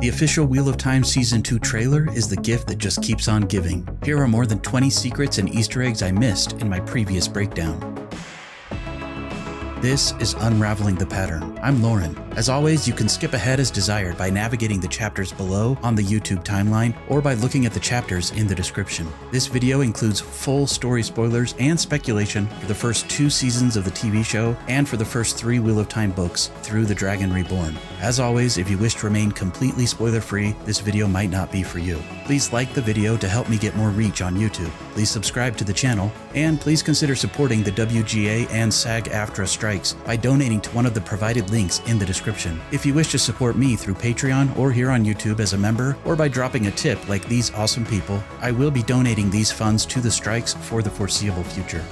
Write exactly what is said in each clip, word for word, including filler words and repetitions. The official Wheel of Time Season two trailer is the gift that just keeps on giving. Here are more than twenty secrets and Easter eggs I missed in my previous breakdown. This is Unraveling the Pattern. I'm Lauren. As always, you can skip ahead as desired by navigating the chapters below on the YouTube timeline or by looking at the chapters in the description. This video includes full story spoilers and speculation for the first two seasons of the T V show and for the first three Wheel of Time books through The Dragon Reborn. As always, if you wish to remain completely spoiler-free, this video might not be for you. Please like the video to help me get more reach on YouTube. Please subscribe to the channel, and please consider supporting the W G A and SAG-AFTRA strikes by donating to one of the provided links in the description. If you wish to support me through Patreon or here on YouTube as a member, or by dropping a tip like these awesome people, I will be donating these funds to the strikes for the foreseeable future.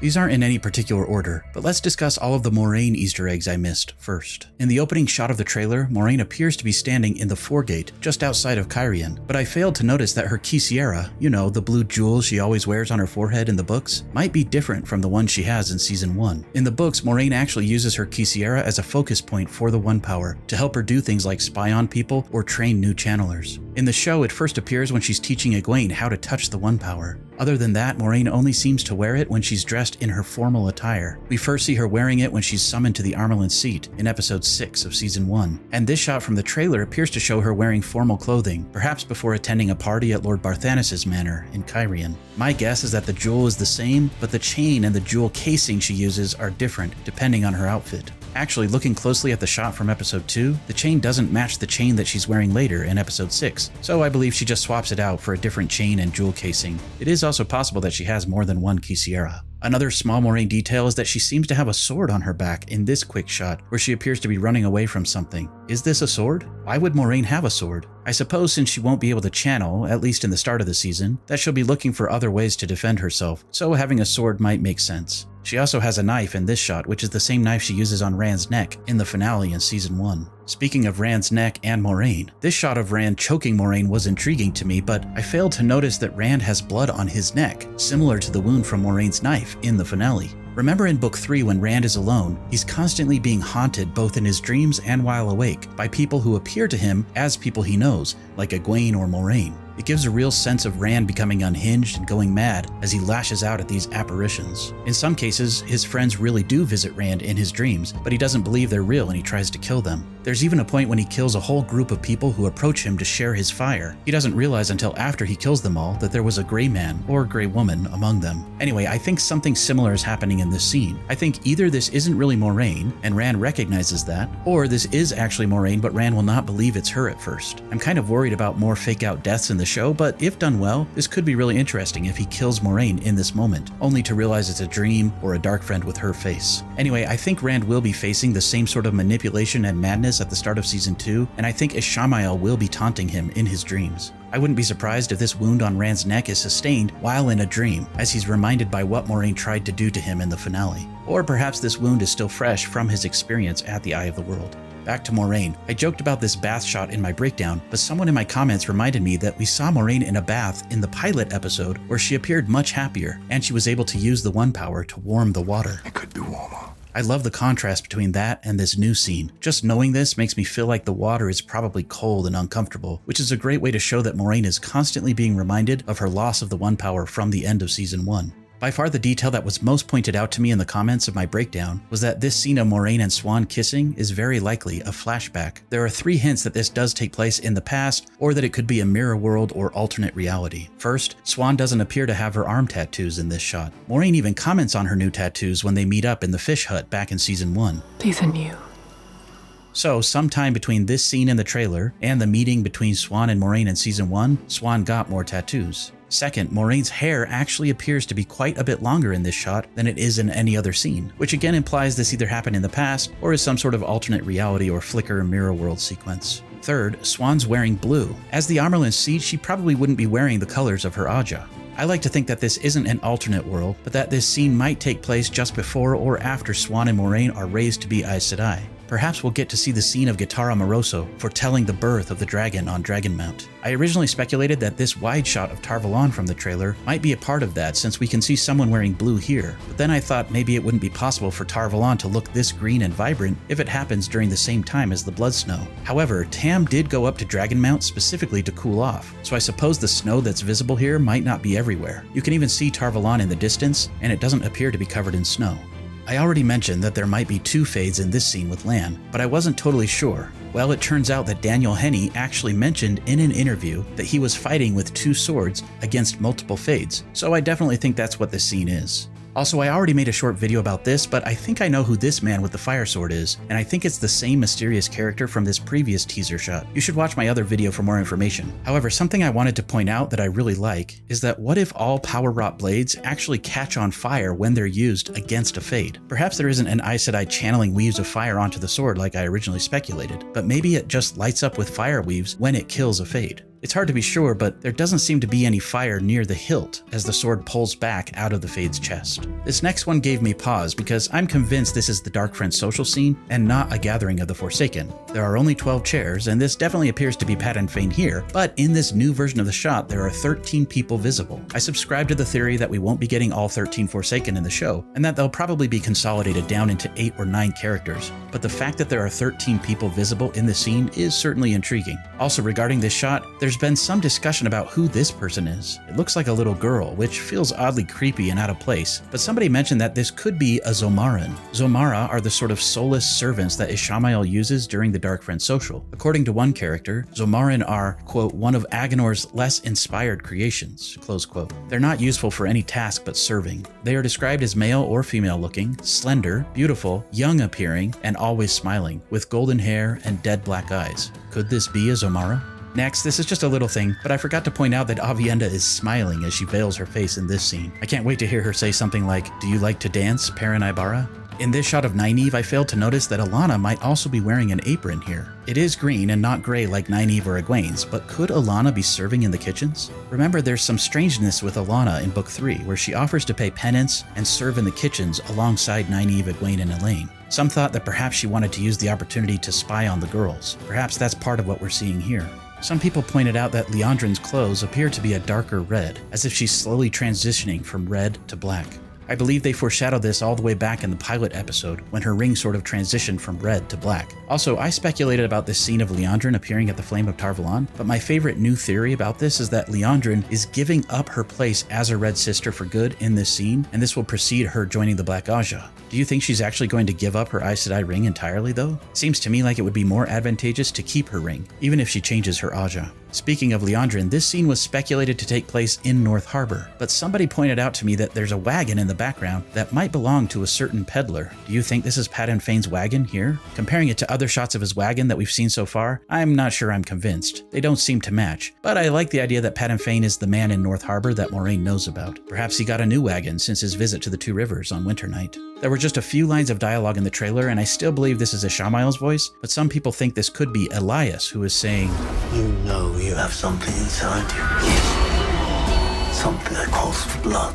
These aren't in any particular order, but let's discuss all of the Moraine Easter eggs I missed first. In the opening shot of the trailer, Moraine appears to be standing in the foregate just outside of Cairhien, but I failed to notice that her Kisiera, you know, the blue jewel she always wears on her forehead in the books, might be different from the one she has in Season one. In the books, Moraine actually uses her Kisiera as a focus point for the One Power to help her do things like spy on people or train new channelers. In the show, it first appears when she's teaching Egwene how to touch the One Power. Other than that, Moraine only seems to wear it when she's dressed in her formal attire. We first see her wearing it when she's summoned to the Amyrlin seat in episode six of season one, and this shot from the trailer appears to show her wearing formal clothing, perhaps before attending a party at Lord Barthanas' manor in Cairhien. My guess is that the jewel is the same, but the chain and the jewel casing she uses are different depending on her outfit. Actually, looking closely at the shot from episode two, the chain doesn't match the chain that she's wearing later in episode six, so I believe she just swaps it out for a different chain and jewel casing. It is also possible that she has more than one Kisiera. Another small Moraine detail is that she seems to have a sword on her back in this quick shot where she appears to be running away from something. Is this a sword? Why would Moraine have a sword? I suppose since she won't be able to channel, at least in the start of the season, that she'll be looking for other ways to defend herself, so having a sword might make sense. She also has a knife in this shot, which is the same knife she uses on Rand's neck in the finale in season one. Speaking of Rand's neck and Moraine, this shot of Rand choking Moraine was intriguing to me, but I failed to notice that Rand has blood on his neck, similar to the wound from Moraine's knife in the finale. Remember in book three when Rand is alone, he's constantly being haunted both in his dreams and while awake by people who appear to him as people he knows, like Egwene or Moraine. It gives a real sense of Rand becoming unhinged and going mad as he lashes out at these apparitions. In some cases, his friends really do visit Rand in his dreams, but he doesn't believe they're real and he tries to kill them. There's even a point when he kills a whole group of people who approach him to share his fire. He doesn't realize until after he kills them all that there was a gray man or gray woman among them. Anyway, I think something similar is happening in this scene. I think either this isn't really Moraine, and Rand recognizes that, or this is actually Moraine, but Rand will not believe it's her at first. I'm kind of worried about more fake-out deaths in the show, but if done well, this could be really interesting if he kills Moraine in this moment, only to realize it's a dream or a dark friend with her face. Anyway, I think Rand will be facing the same sort of manipulation and madness at the start of season two, and I think Ishamael will be taunting him in his dreams. I wouldn't be surprised if this wound on Rand's neck is sustained while in a dream, as he's reminded by what Moraine tried to do to him in the finale. Or perhaps this wound is still fresh from his experience at the Eye of the World. Back to Moraine. I joked about this bath shot in my breakdown, but someone in my comments reminded me that we saw Moraine in a bath in the pilot episode where she appeared much happier, and she was able to use the One Power to warm the water. It could be warmer. I love the contrast between that and this new scene. Just knowing this makes me feel like the water is probably cold and uncomfortable, which is a great way to show that Moraine is constantly being reminded of her loss of the One Power from the end of season one. By far the detail that was most pointed out to me in the comments of my breakdown was that this scene of Moraine and Siuan kissing is very likely a flashback. There are three hints that this does take place in the past, or that it could be a mirror world or alternate reality. First, Siuan doesn't appear to have her arm tattoos in this shot. Moraine even comments on her new tattoos when they meet up in the fish hut back in season one. These are new. So, sometime between this scene in the trailer and the meeting between Siuan and Moraine in season one, Siuan got more tattoos. Second, Moraine's hair actually appears to be quite a bit longer in this shot than it is in any other scene, which again implies this either happened in the past or is some sort of alternate reality or flicker and mirror world sequence. Third, Siuan's wearing blue. As the Amyrlin seed, she probably wouldn't be wearing the colors of her Aja. I like to think that this isn't an alternate world, but that this scene might take place just before or after Siuan and Moraine are raised to be Aes Sedai. Perhaps we'll get to see the scene of Guitarra Moroso foretelling the birth of the dragon on Dragon Mount. I originally speculated that this wide shot of Tar Valon from the trailer might be a part of that, since we can see someone wearing blue here, but then I thought maybe it wouldn't be possible for Tar Valon to look this green and vibrant if it happens during the same time as the blood snow. However, Tam did go up to Dragon Mount specifically to cool off, so I suppose the snow that's visible here might not be everywhere. You can even see Tar Valon in the distance, and it doesn't appear to be covered in snow. I already mentioned that there might be two Fades in this scene with Lan, but I wasn't totally sure. Well, it turns out that Daniel Henney actually mentioned in an interview that he was fighting with two swords against multiple Fades, so I definitely think that's what this scene is. Also, I already made a short video about this, but I think I know who this man with the fire sword is, and I think it's the same mysterious character from this previous teaser shot. You should watch my other video for more information. However, something I wanted to point out that I really like is that what if all power-wrought blades actually catch on fire when they're used against a Fade? Perhaps there isn't an Aes Sedai channeling weaves of fire onto the sword like I originally speculated, but maybe it just lights up with fire weaves when it kills a Fade. It's hard to be sure, but there doesn't seem to be any fire near the hilt as the sword pulls back out of the Fade's chest. This next one gave me pause because I'm convinced this is the Dark Friends social scene and not a gathering of the Forsaken. There are only twelve chairs, and this definitely appears to be Padan Fain here, but in this new version of the shot, there are thirteen people visible. I subscribe to the theory that we won't be getting all thirteen Forsaken in the show, and that they'll probably be consolidated down into eight or nine characters, but the fact that there are thirteen people visible in the scene is certainly intriguing. Also, regarding this shot, there's There's been some discussion about who this person is. It looks like a little girl, which feels oddly creepy and out of place, but somebody mentioned that this could be a Zomaran. Zomara are the sort of soulless servants that Ishamael uses during the Dark Friends Social. According to one character, Zomaran are, quote, one of Agenor's less inspired creations, close quote. They're not useful for any task but serving. They are described as male or female looking, slender, beautiful, young appearing, and always smiling, with golden hair and dead black eyes. Could this be a Zomara? Next, this is just a little thing, but I forgot to point out that Avienda is smiling as she veils her face in this scene. I can't wait to hear her say something like, "Do you like to dance, Perrin Ibarra?" In this shot of Nynaeve, I failed to notice that Alanna might also be wearing an apron here. It is green and not gray like Nynaeve or Egwene's, but could Alanna be serving in the kitchens? Remember, there's some strangeness with Alanna in Book three, where she offers to pay penance and serve in the kitchens alongside Nynaeve, Egwene, and Elayne. Some thought that perhaps she wanted to use the opportunity to spy on the girls. Perhaps that's part of what we're seeing here. Some people pointed out that Liandrin's clothes appear to be a darker red, as if she's slowly transitioning from red to black. I believe they foreshadowed this all the way back in the pilot episode, when her ring sort of transitioned from red to black. Also, I speculated about this scene of Liandrin appearing at the Flame of Tar Valon, but my favorite new theory about this is that Liandrin is giving up her place as a Red Sister for good in this scene, and this will precede her joining the Black Aja. Do you think she's actually going to give up her Aes Sedai ring entirely, though? Seems to me like it would be more advantageous to keep her ring, even if she changes her Aja. Speaking of Liandrin, this scene was speculated to take place in North Harbor, but somebody pointed out to me that there's a wagon in the background that might belong to a certain peddler. Do you think this is Padan Fain's wagon here? Comparing it to other shots of his wagon that we've seen so far, I'm not sure I'm convinced. They don't seem to match, but I like the idea that Padan Fain is the man in North Harbor that Moraine knows about. Perhaps he got a new wagon since his visit to the Two Rivers on Winter Night. There were just a few lines of dialogue in the trailer, and I still believe this is Ishamael's voice, but some people think this could be Elyas, who is saying, "You know you have something inside you, something that calls for blood."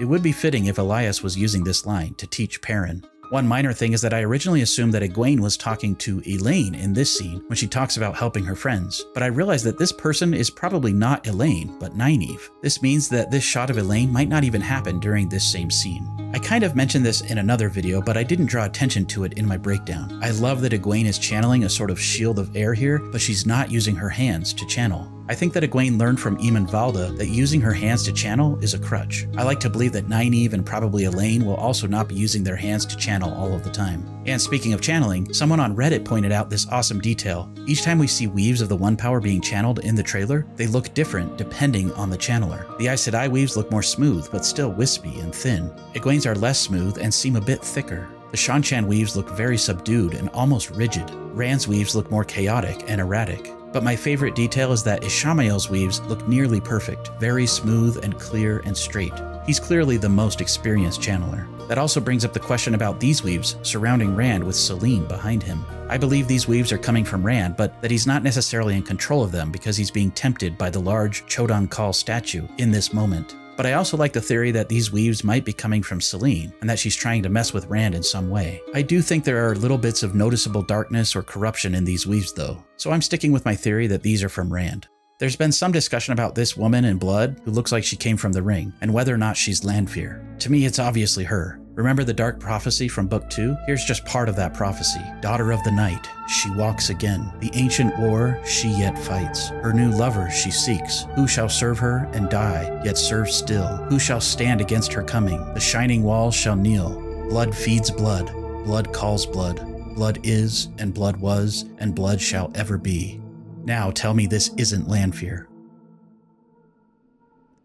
It would be fitting if Elyas was using this line to teach Perrin. One minor thing is that I originally assumed that Egwene was talking to Elayne in this scene when she talks about helping her friends, but I realized that this person is probably not Elayne, but Nynaeve. This means that this shot of Elayne might not even happen during this same scene. I kind of mentioned this in another video, but I didn't draw attention to it in my breakdown. I love that Egwene is channeling a sort of shield of air here, but she's not using her hands to channel. I think that Egwene learned from Eamon Valda that using her hands to channel is a crutch. I like to believe that Nynaeve and probably Elayne will also not be using their hands to channel all of the time. And speaking of channeling, someone on Reddit pointed out this awesome detail. Each time we see weaves of the One Power being channeled in the trailer, they look different depending on the channeler. The Aes Sedai weaves look more smooth, but still wispy and thin. Egwene's are less smooth and seem a bit thicker. The Seanchan weaves look very subdued and almost rigid. Rand's weaves look more chaotic and erratic. But my favorite detail is that Ishamael's weaves look nearly perfect, very smooth and clear and straight. He's clearly the most experienced channeler. That also brings up the question about these weaves surrounding Rand with Celine behind him. I believe these weaves are coming from Rand, but that he's not necessarily in control of them because he's being tempted by the large Chodan Khal statue in this moment. But I also like the theory that these weaves might be coming from Celine, and that she's trying to mess with Rand in some way. I do think there are little bits of noticeable darkness or corruption in these weaves though, so I'm sticking with my theory that these are from Rand. There's been some discussion about this woman in blood who looks like she came from the ring, and whether or not she's Lanfear. To me, it's obviously her. Remember the dark prophecy from book two? Here's just part of that prophecy. Daughter of the night, she walks again. The ancient war, she yet fights. Her new lover she seeks. Who shall serve her and die, yet serve still? Who shall stand against her coming? The shining walls shall kneel. Blood feeds blood. Blood calls blood. Blood is, and blood was, and blood shall ever be. Now tell me this isn't Lanfear.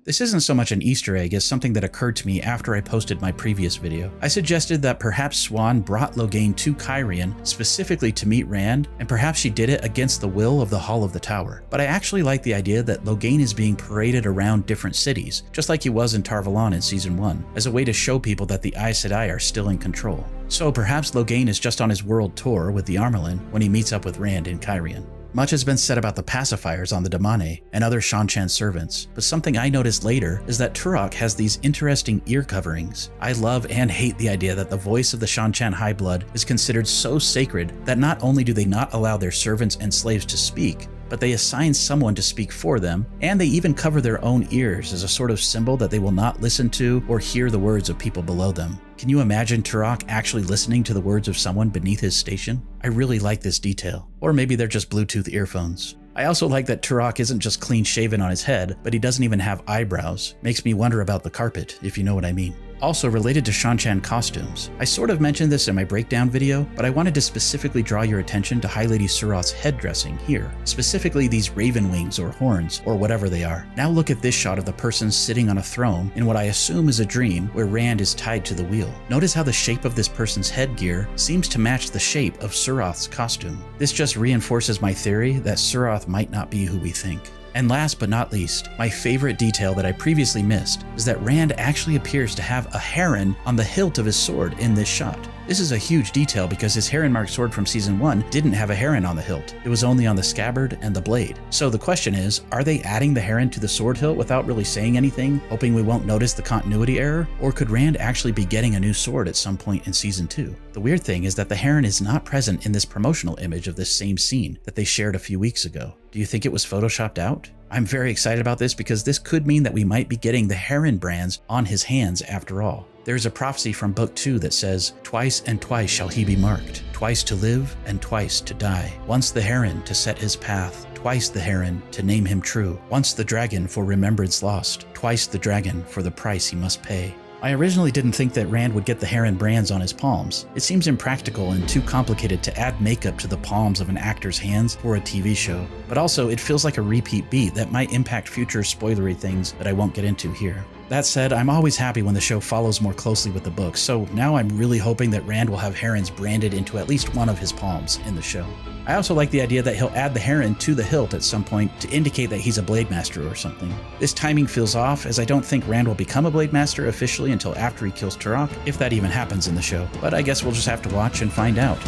This isn't so much an Easter egg as something that occurred to me after I posted my previous video. I suggested that perhaps Siuan brought Logain to Cairhien specifically to meet Rand, and perhaps she did it against the will of the Hall of the Tower. But I actually like the idea that Logain is being paraded around different cities, just like he was in Tar Valon in season one, as a way to show people that the Aes Sedai are still in control. So perhaps Logain is just on his world tour with the Amyrlin when he meets up with Rand in Cairhien. Much has been said about the pacifiers on the Damane and other Seanchan servants, but something I noticed later is that Turak has these interesting ear coverings. I love and hate the idea that the voice of the Seanchan High Blood is considered so sacred that not only do they not allow their servants and slaves to speak, but they assign someone to speak for them, and they even cover their own ears as a sort of symbol that they will not listen to or hear the words of people below them. Can you imagine Turak actually listening to the words of someone beneath his station? I really like this detail. Or maybe they're just Bluetooth earphones. I also like that Turak isn't just clean-shaven on his head, but he doesn't even have eyebrows. Makes me wonder about the carpet, if you know what I mean. Also related to Seanchan costumes, I sort of mentioned this in my breakdown video, but I wanted to specifically draw your attention to High Lady Surat's head dressing here, specifically these raven wings or horns or whatever they are. Now look at this shot of the person sitting on a throne in what I assume is a dream where Rand is tied to the wheel. Notice how the shape of this person's headgear seems to match the shape of Surat's costume. This just reinforces my theory that Siurath might not be who we think. And last but not least, my favorite detail that I previously missed is that Rand actually appears to have a heron on the hilt of his sword in this shot. This is a huge detail because his Heron Mark sword from season one didn't have a heron on the hilt. It was only on the scabbard and the blade. So the question is, are they adding the heron to the sword hilt without really saying anything, hoping we won't notice the continuity error? Or could Rand actually be getting a new sword at some point in season two? The weird thing is that the heron is not present in this promotional image of this same scene that they shared a few weeks ago. Do you think it was photoshopped out? I'm very excited about this because this could mean that we might be getting the heron brands on his hands after all. There's a prophecy from book two that says, "Twice and twice shall he be marked, twice to live and twice to die. Once the heron to set his path, twice the heron to name him true. Once the dragon for remembrance lost, twice the dragon for the price he must pay." I originally didn't think that Rand would get the heron brands on his palms. It seems impractical and too complicated to add makeup to the palms of an actor's hands for a T V show, but also it feels like a repeat beat that might impact future spoilery things that I won't get into here. That said, I'm always happy when the show follows more closely with the books, so now I'm really hoping that Rand will have herons branded into at least one of his palms in the show. I also like the idea that he'll add the heron to the hilt at some point to indicate that he's a Blademaster or something. This timing feels off, as I don't think Rand will become a Blademaster officially until after he kills Turak, if that even happens in the show, but I guess we'll just have to watch and find out.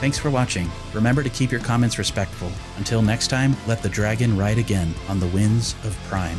Thanks for watching. Remember to keep your comments respectful. Until next time, let the dragon ride again on the winds of Prime.